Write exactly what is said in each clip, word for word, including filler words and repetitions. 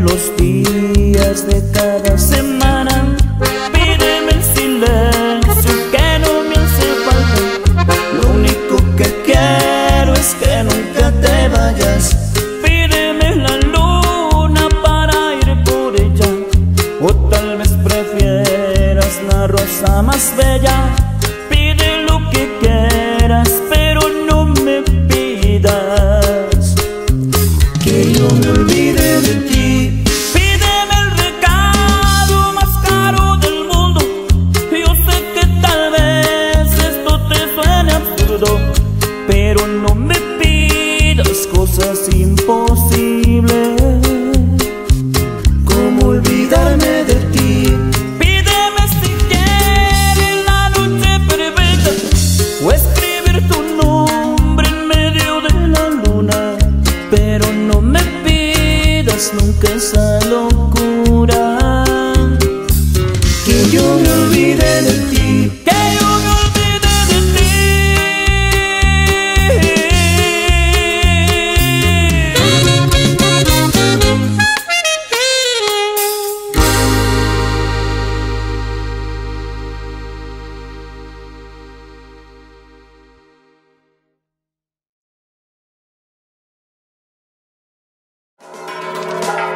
los días de cada semana. Pídeme el silencio que no me hace falta. Lo único que quiero es que nunca te vayas. Pídeme la luna para ir por ella, o tal vez prefieras la rosa más bella. Pide lo que quieras, pero no me pidas que yo me olvide de ti. Pídeme el recado más caro del mundo. Yo sé que tal vez esto te suene absurdo, pero no me pidas cosas imposibles. ¿Cómo olvidarme de ti? Pídeme si quieres la noche perfecta, o escribir tu nombre en medio de la luna, pero no me pidas nunca esa locura que yo me olvide de ti. Que yo me olvide de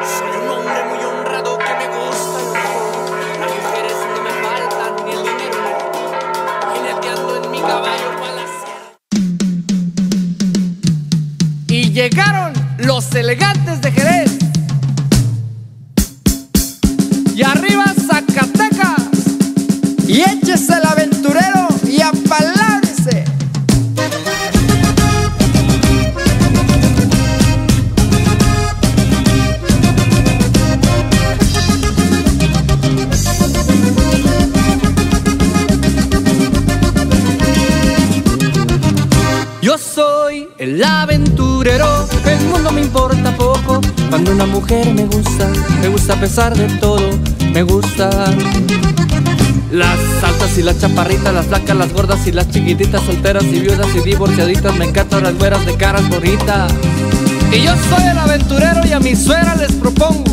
Soy un hombre muy honrado que me gusta el amor. Las mujeres no me faltan ni el dinero. Jineteando en mi caballo para la sierra. Y llegaron los elegantes de Jerez. Y arriba Zacatecas. Y échese el aventurero y apalábrese. Yo soy el aventurero, el mundo me importa poco. Cuando una mujer me gusta, me gusta a pesar de todo, me gusta. Las altas y las chaparritas, las flacas, las gordas y las chiquititas, solteras y viudas y divorciaditas, me encantan las güeras de caras bonitas. Y yo soy el aventurero y a mi suegra les propongo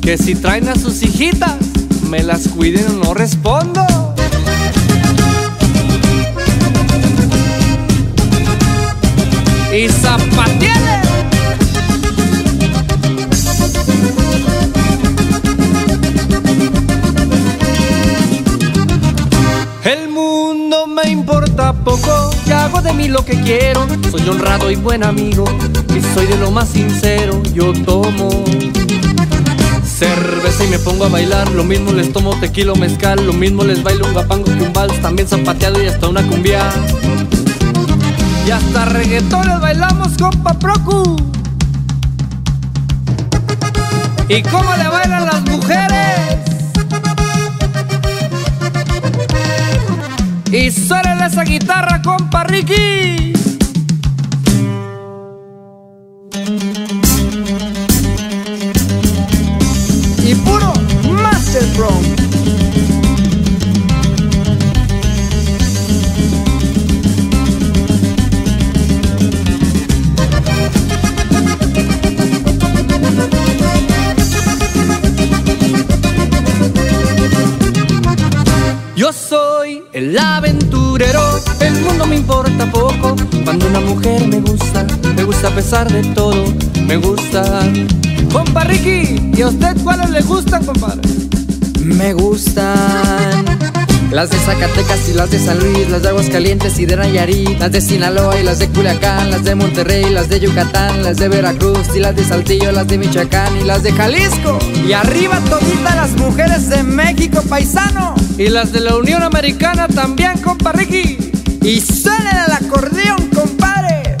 que si traen a sus hijitas, me las cuiden o no respondo. Y zapatiele. El mundo me importa poco, y hago de mí lo que quiero. Soy honrado y buen amigo, y soy de lo más sincero. Yo tomo cerveza y me pongo a bailar. Lo mismo les tomo tequila o mezcal. Lo mismo les bailo un guapango que un vals. También zapateado y hasta una cumbia. Y hasta reggaetones bailamos, compa Procu. ¿Y cómo le bailan las mujeres? Y suélele esa guitarra, compa Ricky. Y puro Master Bro. Yo soy el aventurero, el mundo me importa poco. Cuando una mujer me gusta, me gusta a pesar de todo, me gusta. Compa Ricky, ¿y a usted cuáles le gustan, compadre? Me gustan las de Zacatecas y las de San Luis, las de Aguascalientes y de Nayarit, las de Sinaloa y las de Culiacán, las de Monterrey, las de Yucatán, las de Veracruz y las de Saltillo, las de Michoacán y las de Jalisco. Y arriba toditas las mujeres de México, paisano. Y las de la Unión Americana también, compa Ricky. Y suenen al acordeón, compadre.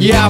Yeah.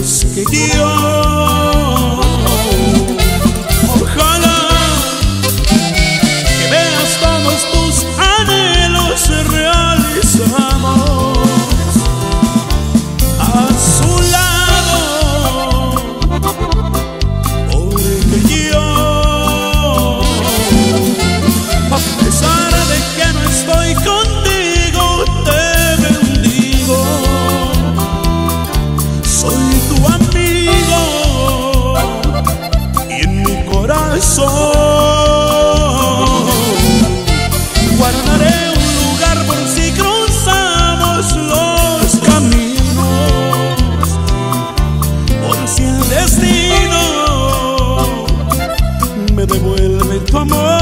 antes que yo. Ojalá que veas todos tus anhelos se realizamos. A su lado, porque yo, a pesar de que no estoy contigo, te bendigo. Soy tu amigo y en mi corazón guardaré un lugar por si cruzamos los caminos, por si el destino me devuelve tu amor.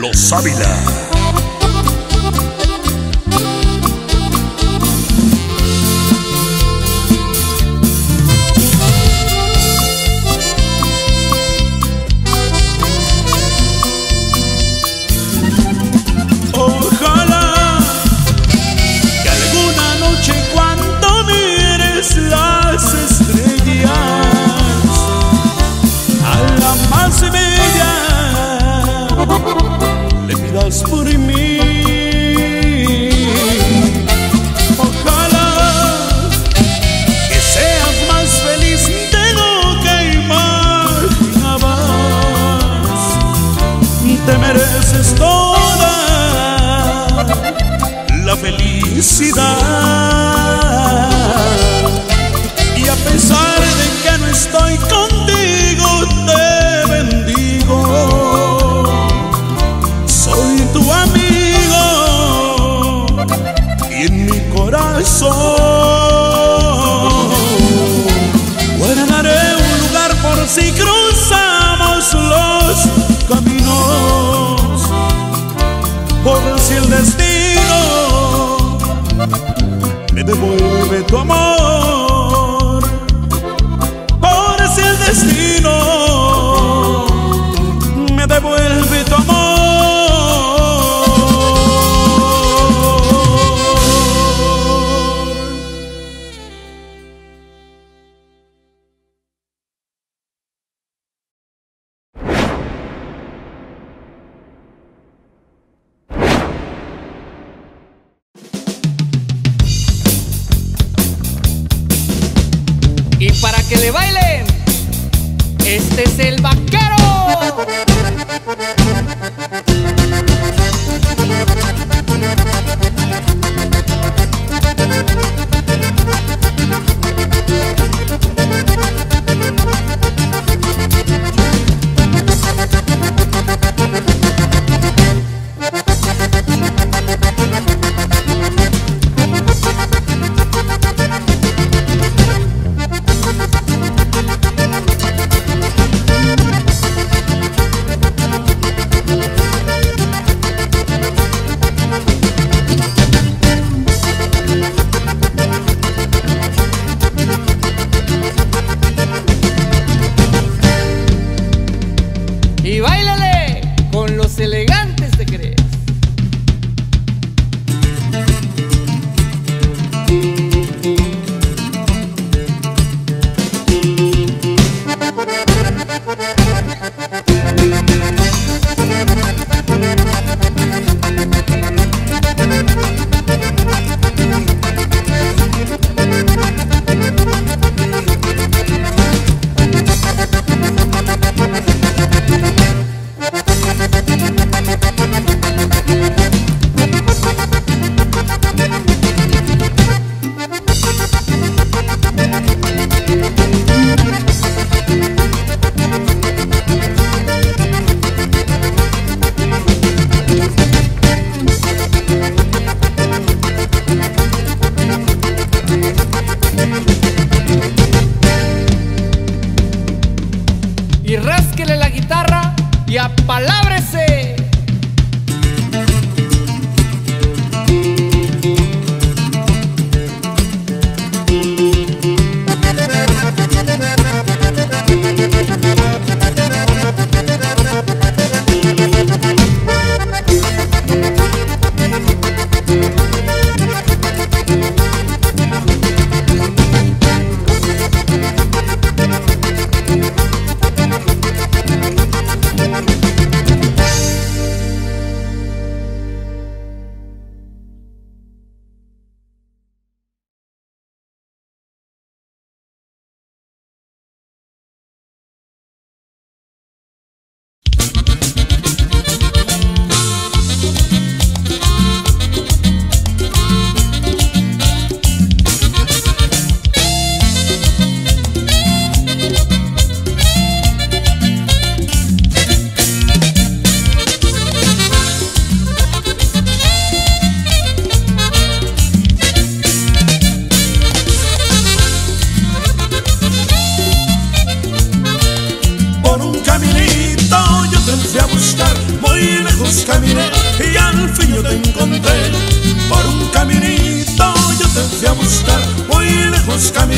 Los Avila. Por mí, ojalá que seas más feliz de lo que imaginabas. Te mereces toda la felicidad, y a pesar de que no estoy contigo, te bendigo. Guardaré un lugar por si cruzamos los caminos, por si el destino me devuelve tu amor, por si el destino me devuelve tu amor.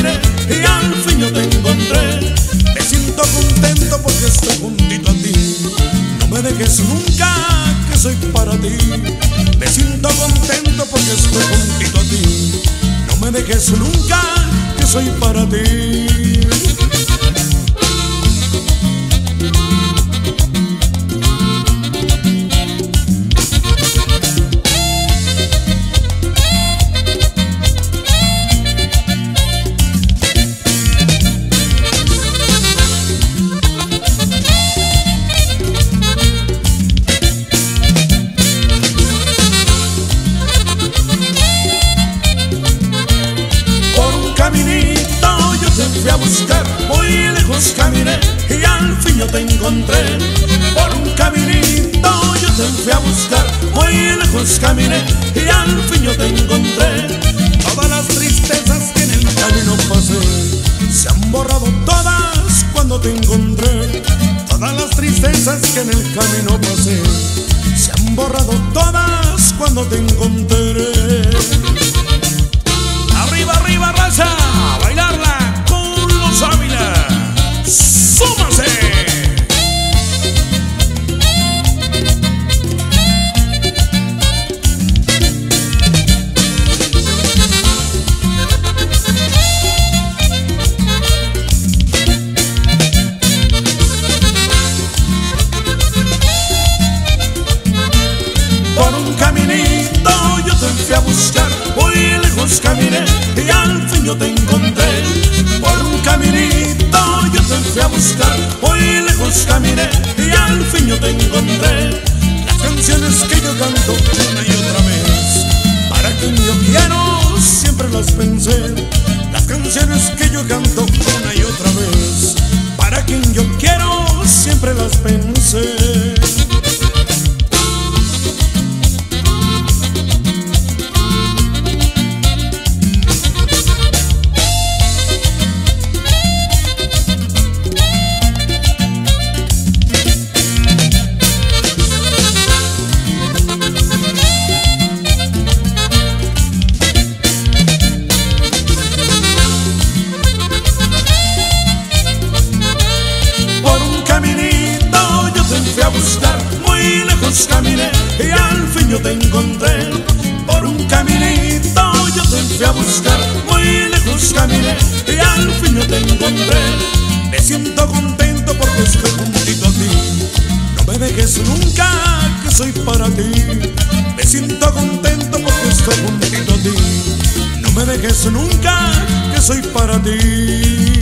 miré y al fin yo te encontré. Me siento contento porque estoy juntito a ti. No me dejes nunca, que soy para ti. Me siento contento porque estoy juntito a ti. No me dejes nunca, que soy para ti. Caminé y al fin yo te encontré. Por un caminito yo te fui a buscar. Muy lejos caminé y al fin yo te encontré. Todas las tristezas que en el camino pasé se han borrado todas cuando te encontré. Todas las tristezas que en el camino pasé se han borrado todas cuando te encontré. Arriba, arriba, raza, a bailarla con Los Avila. ¡Súmase! Por un caminito yo te fui a buscar, muy lejos caminé y al fin yo te encontré. Por un caminito yo te fui a buscar, muy lejos caminé y al fin yo te encontré. Las canciones que yo canto una y otra vez, para quien yo quiero siempre las pensé. Las canciones que yo canto una y otra vez, para quien yo quiero siempre las pensé. Caminé y al fin yo te encontré. Por un caminito yo te fui a buscar, muy lejos caminé y al fin yo te encontré. Me siento contento porque estoy juntito a ti. No me dejes nunca, que soy para ti. Me siento contento porque estoy juntito a ti. No me dejes nunca, que soy para ti.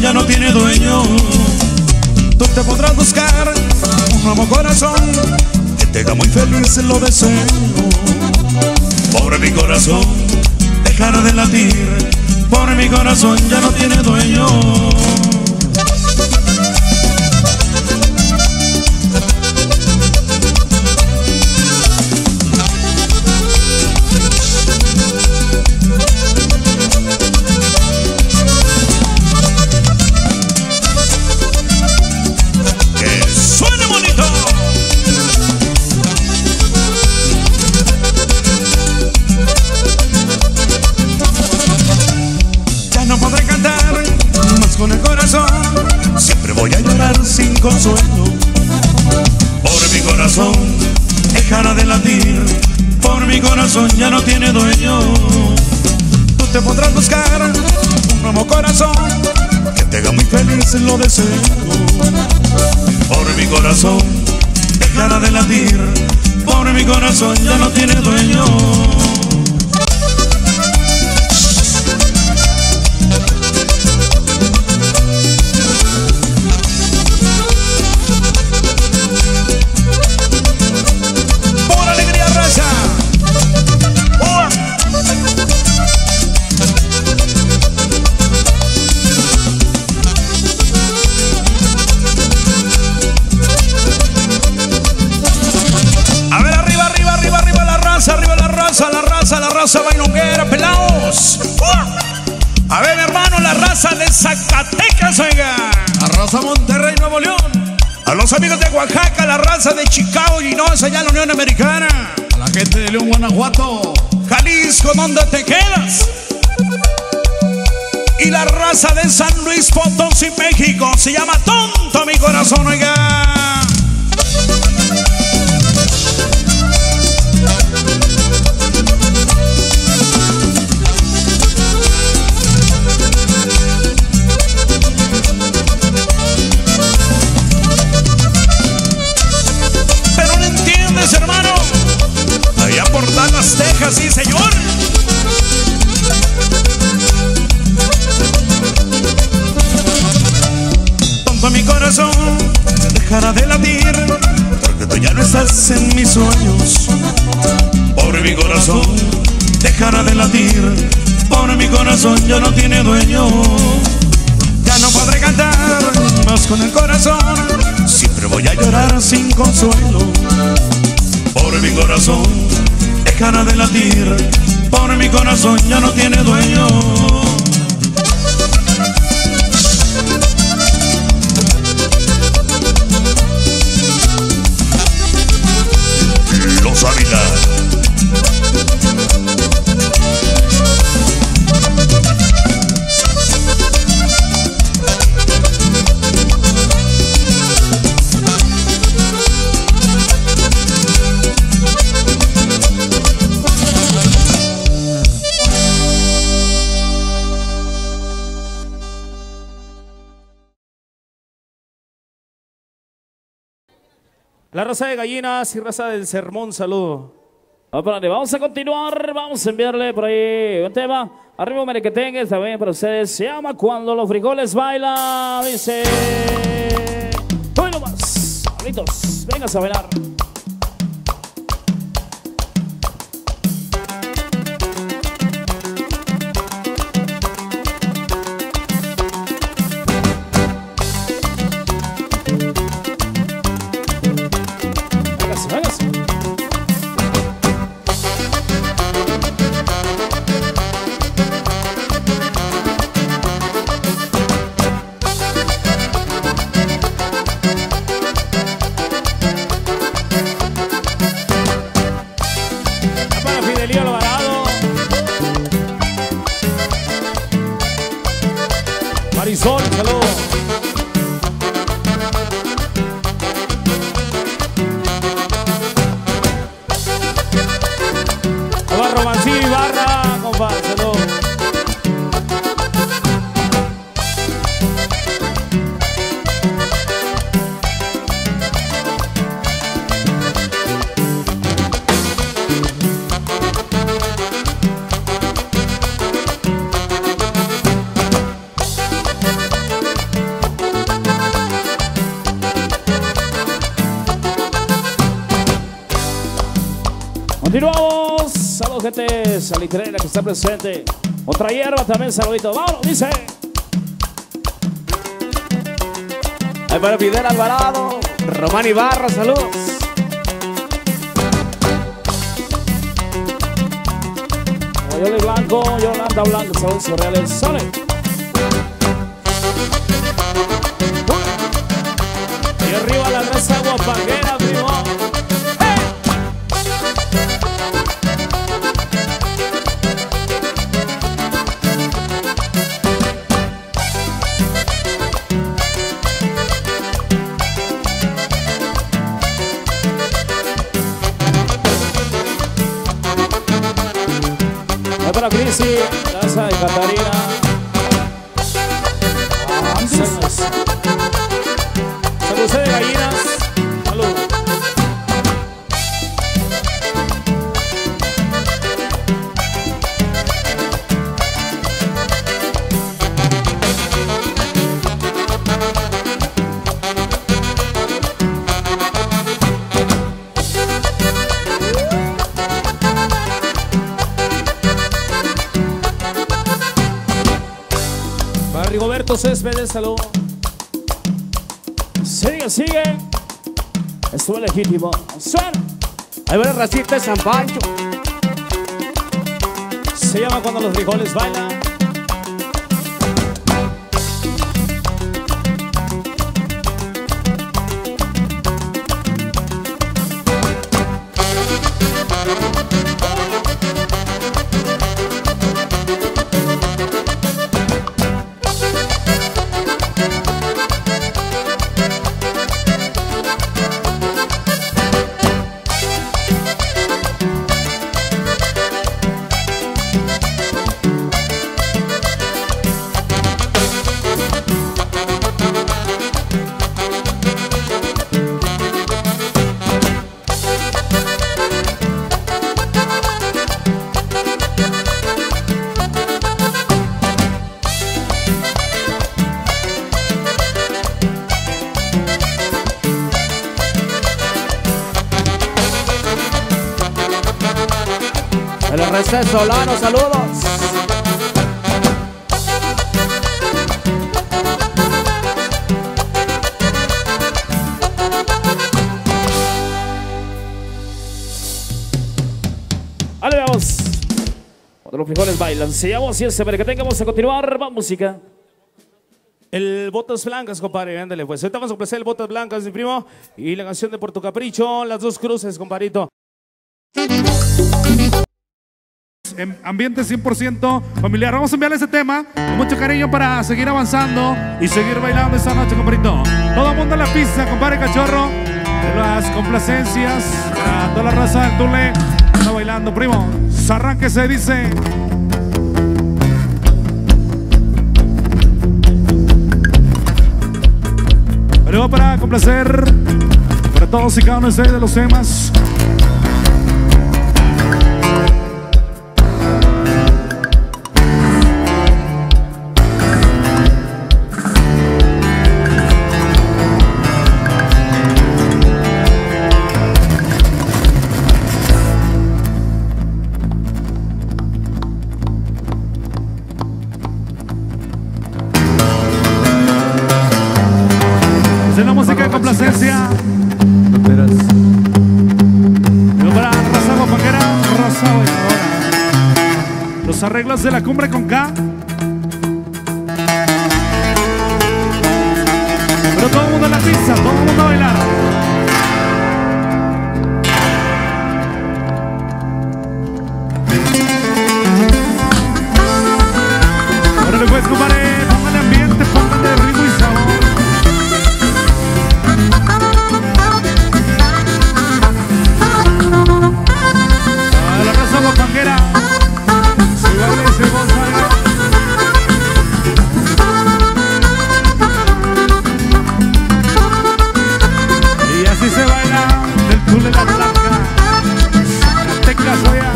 Ya no tiene dueño. Tú te podrás buscar un nuevo corazón que te haga muy feliz, lo deseo. Pobre mi corazón, dejará de latir. Pobre mi corazón, ya no tiene dueño. Consuelo, pobre mi corazón, dejará de latir. por mi corazón ya no tiene dueño. Tú te podrás buscar un nuevo corazón que te haga muy feliz, lo deseo. Por mi corazón dejará de latir, por mi corazón ya no tiene dueño. Bailonguera, pelados. A ver, hermano, la raza de Zacatecas, oiga. La raza Monterrey, Nuevo León. A los amigos de Oaxaca, la raza de Chicago, Illinois, allá en la Unión Americana. A la gente de León, Guanajuato, Jalisco, donde te quedas. Y la raza de San Luis Potosí, México. Se llama Tonto mi corazón, oiga. Texas, sí señor. Tonto mi corazón dejará de latir, porque tú ya no estás en mis sueños. Por mi corazón dejará de latir, por mi corazón ya no tiene dueño. Ya no podré cantar más con el corazón, siempre voy a llorar sin consuelo. Por mi corazón dejará de latir, por mi corazón ya no tiene dueño. Los Avila. La raza de gallinas y raza del sermón, saludo. Vamos a continuar, vamos a enviarle por ahí un tema. Arriba merequetengues también para ustedes. Se llama Cuando los frijoles bailan. Dice. Hoy nomás, amiguitos, vengas a bailar. Sol, saludos. Hola, Romancillo y Barra, compadre, saludos. Continuamos, saludos gente, salitrera que está presente. Otra hierba también, saludito. Vámonos, dice. Ahí para Fidel Alvarado, Román Ibarra, saludos. Yoli Blanco, Yolanda Blanco, saludos reales, sale. Y arriba la raza guapanguera, primo. para Prisi, casa de Catarina. Saludos de gallinas. Saludos. Rigoberto Céspedes, saludo. Sigue, sigue. Estuvo legítimo. ¡Suel! Hay buena racita de San Pancho. Se llama Cuando los frijoles bailan. José Solano, saludos. Ale, vamos. Cuando los frijoles bailan, sigamos y ese, para que tengamos a continuar, va música. El Botas Blancas, compadre, ándale pues. Ahorita vamos a complacer el Botas Blancas, mi primo. Y la canción de Por tu Capricho, Las Dos Cruces, compadrito. En ambiente cien por ciento familiar. Vamos a enviarle ese tema con mucho cariño para seguir avanzando y seguir bailando esta noche, compadrito. Todo el mundo en la pista, compadre Cachorro. De las complacencias a toda la raza del Tule. Está bailando, primo. Arranque, se dice. Pero para complacer para todos y cada uno de ustedes de los temas. Arreglos de La Cumbre con K. Pero todo el mundo en la pista, todo el mundo a bailar. Ahora le puedes compadre, póngale ambiente, póngale ritmo y sabor. A la raza guapanguera. Y así se baila del Tule La Blanca, Zacatecas, allá.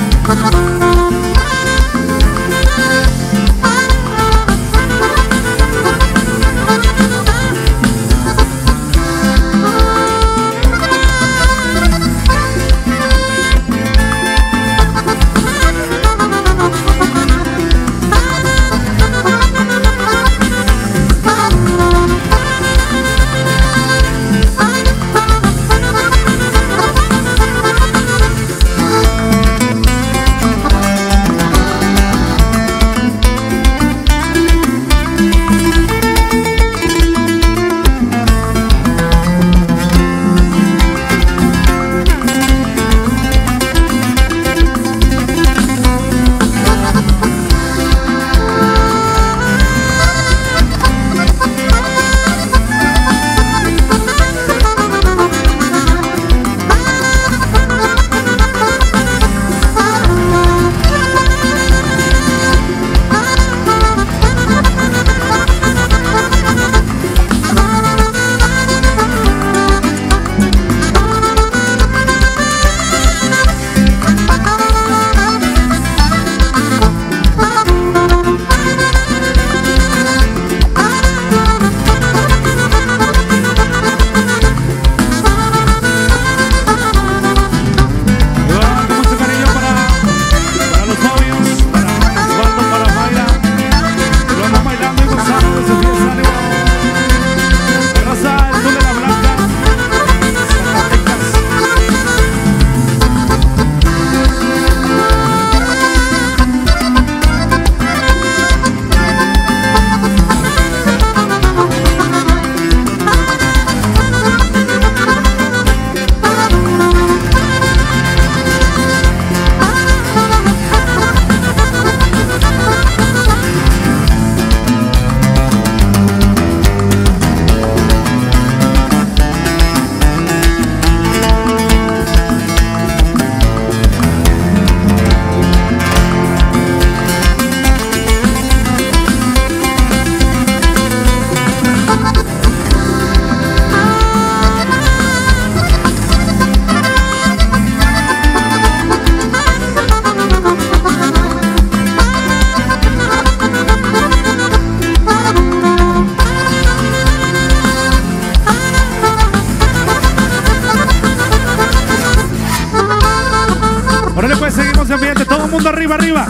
Órale, pues seguimos en ambiente, todo el mundo arriba, arriba.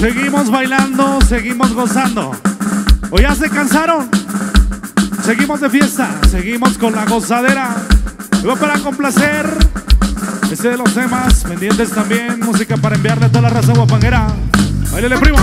Seguimos bailando, seguimos gozando. ¿O ya se cansaron? Seguimos de fiesta, seguimos con la gozadera. Y va para complacer este de los temas, pendientes también. Música para enviarle a toda la raza guapanguera. Báilele, primo.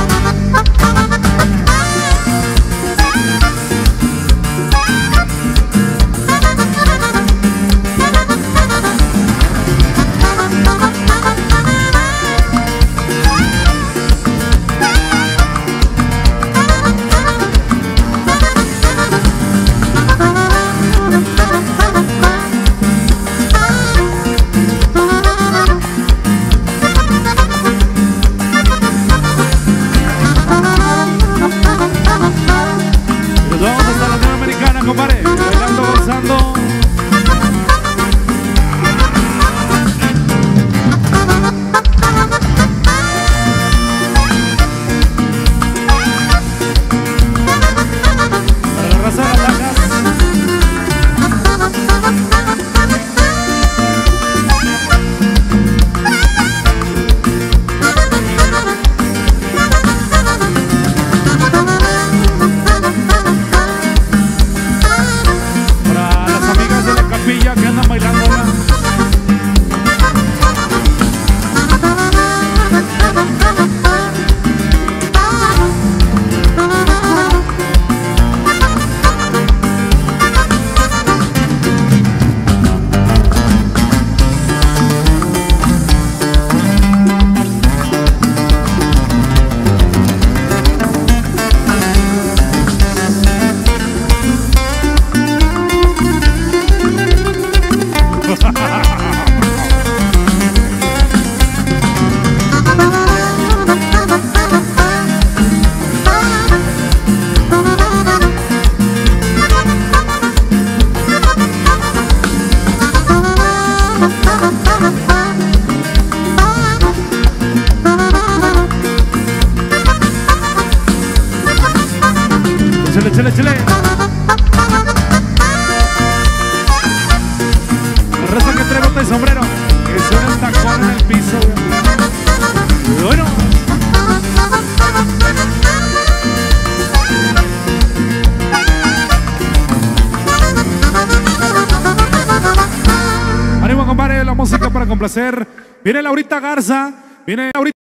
Placer. Viene Laurita Garza, viene Laurita.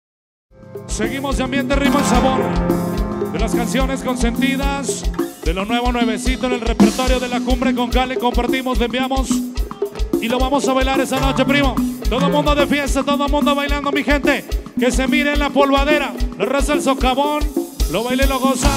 Seguimos de ambiente, ritmo y sabor, de las canciones consentidas, de lo nuevo nuevecito en el repertorio de La Cumbre con K. Le compartimos, le enviamos y lo vamos a bailar esa noche, primo. Todo el mundo de fiesta, todo el mundo bailando, mi gente. Que se mire en la polvadera, le reza el socavón, lo baile, lo goza.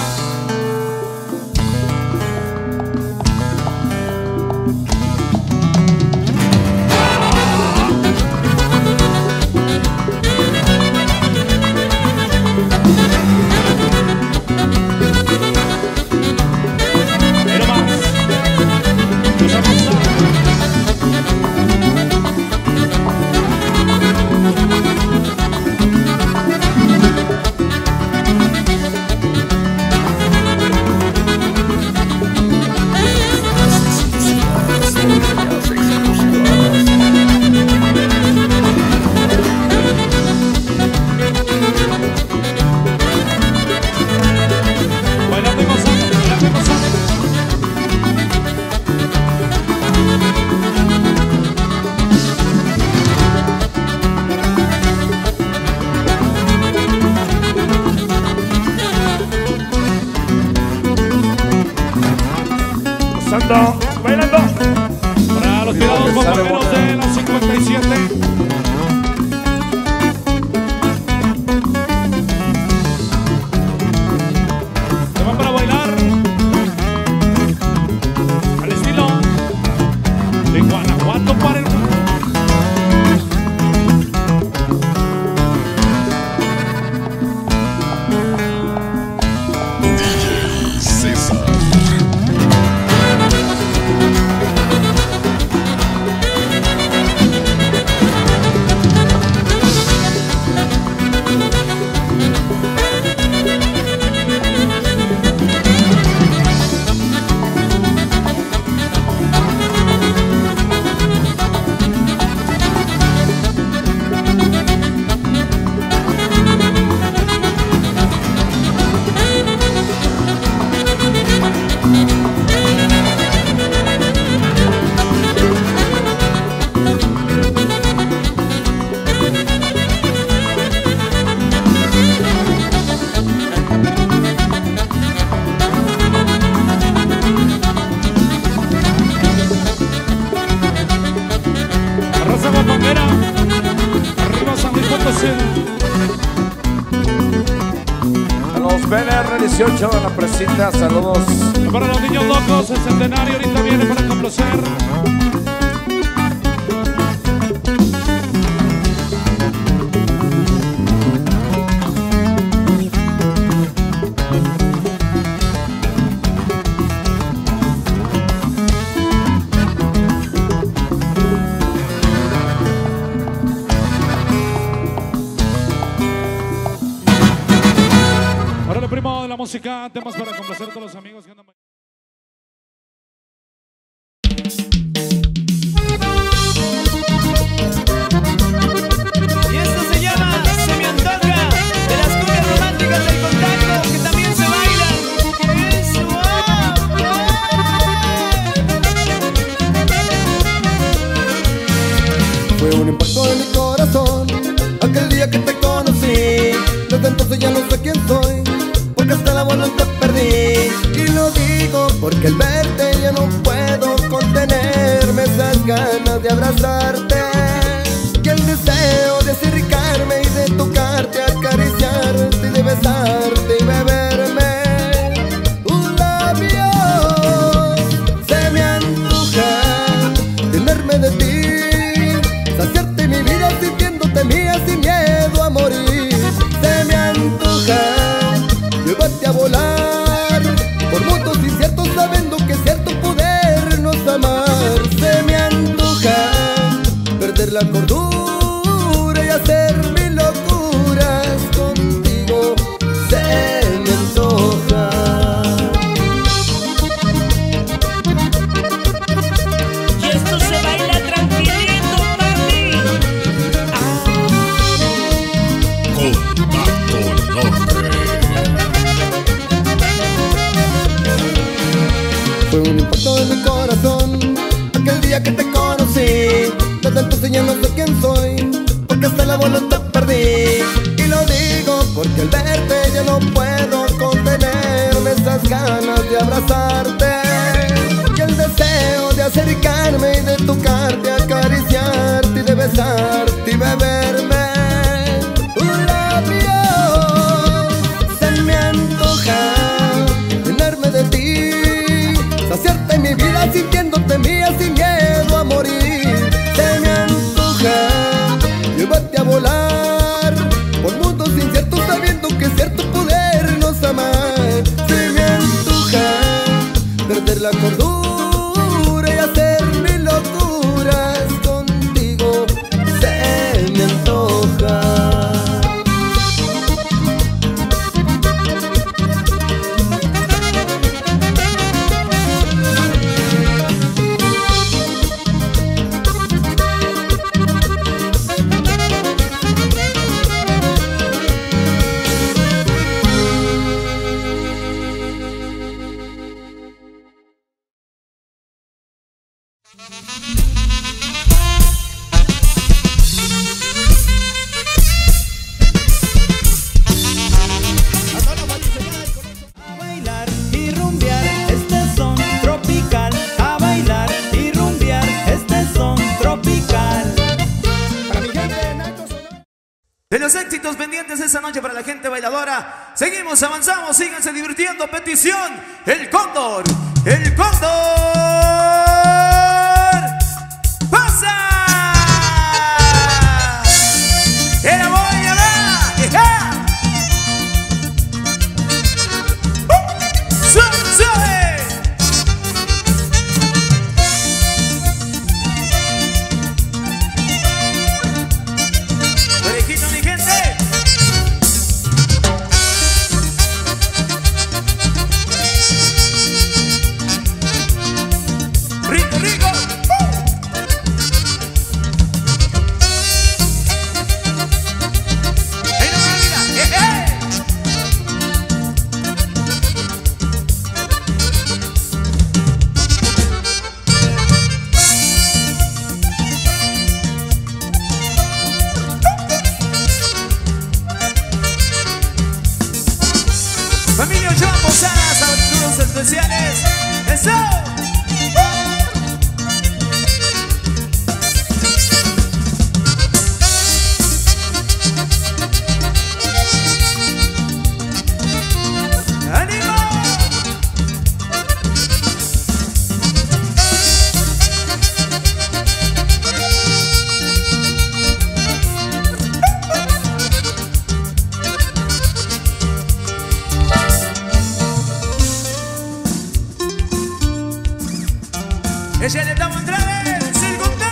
Potosí. A los B N R dieciocho de la Presita, saludos. Para los niños locos, el centenario ahorita viene para complacer. Música, temas para complacer a todos los amigos que andan. Y esto se llama Se Me Antoja, de las cumbias románticas del contacto, que también se bailan. Eso, oh, oh. Fue un impacto en mi corazón aquel día que te conocí. Desde entonces ya no sé quién soy, porque hasta la bola te perdí. Y lo digo porque al verte ya no puedo contenerme, esas ganas de abrazarte y el deseo de acercarme y de tocarte, acariciarte y de besarte y beberme tus labios. Se me antoja tenerme de ti, saciarte mi vida sintiéndote mía sin miedo a morir. Se me antoja a volar por mundos inciertos sabiendo que es cierto podernos amar. Se me antoja perder la cordura y hacer mis locuras contigo. Se me antoja. Y esto se baila tranquilito, papi. Ah. Contacto Norte. Fue un impacto en mi corazón aquel día que te conocí. Desde entonces ya no sé quién soy, porque hasta la voluntad perdí. Y lo digo porque al verte ya no puedo contenerme, esas ganas de abrazarte y el deseo de acercarme y de tocarte, acariciarte y de besarte y beberme tus labios. Se me antoja llenarme de ti, saciarte mi vida sintiéndote mía sin miedo a morir. Se me antoja llevarte a volar por mundos inciertos sabiendo que es cierto podernos amar. Se me antoja perder la cordura y hacer mis locuras contigo. Se me antoja. Esa noche para la gente bailadora. Seguimos, avanzamos, síganse divirtiendo. Petición, el cóndor, el cóndor pasa. Era voy a uh, sube, sube. Parejito, mi gente. e se ne dava entrare il contento.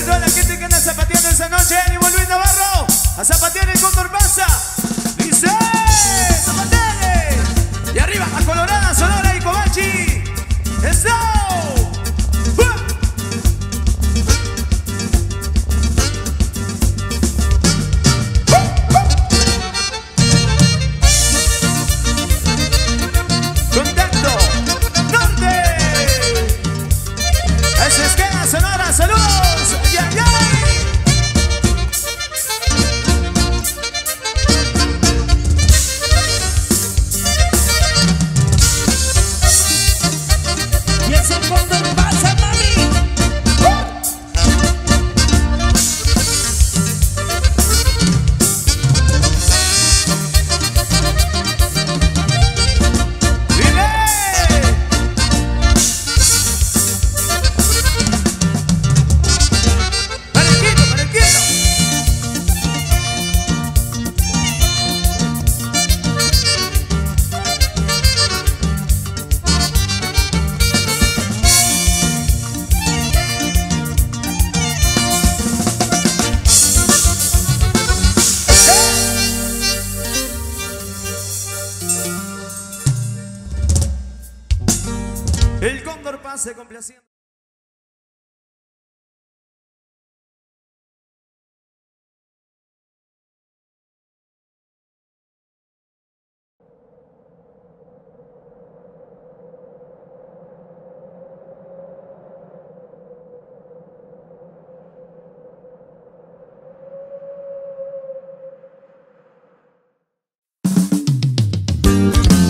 Toda la gente que anda zapateando esa noche, y volviendo a Barro a zapatear el Cóndor Pasa. Dice zapatele. Y arriba a Colorada, Sonora y Covachi. ¡Eso! Contacto Norte. Esa es queda Sonora, saludos. Yeah, yeah. Y ese fondo pasa, mami. Uh. Dile. El Cóndor Pasa complaciendo.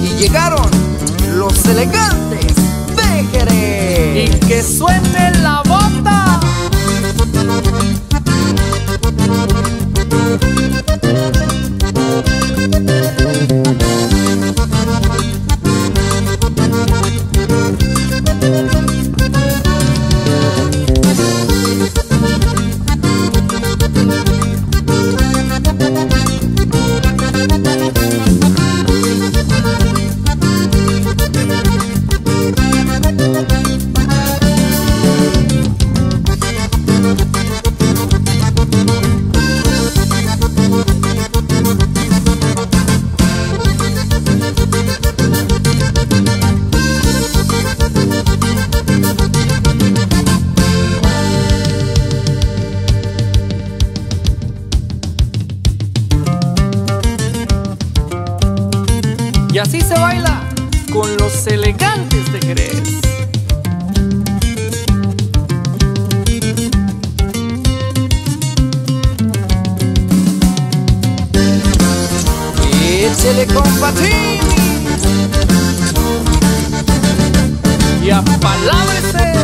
Y llegaron los elegantes. Y que suene la bota. Y así se baila con los elegantes de Jerez. Échele, compa Jimmy, y apalábrese.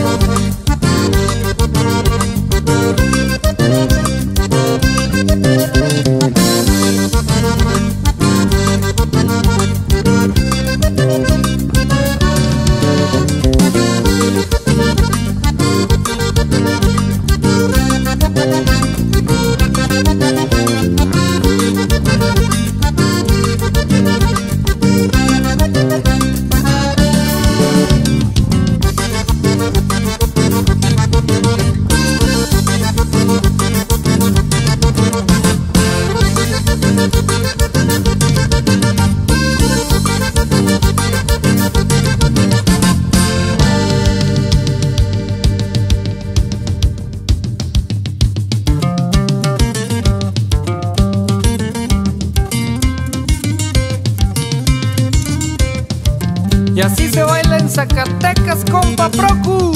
Y así se baila en Zacatecas, compa Procu.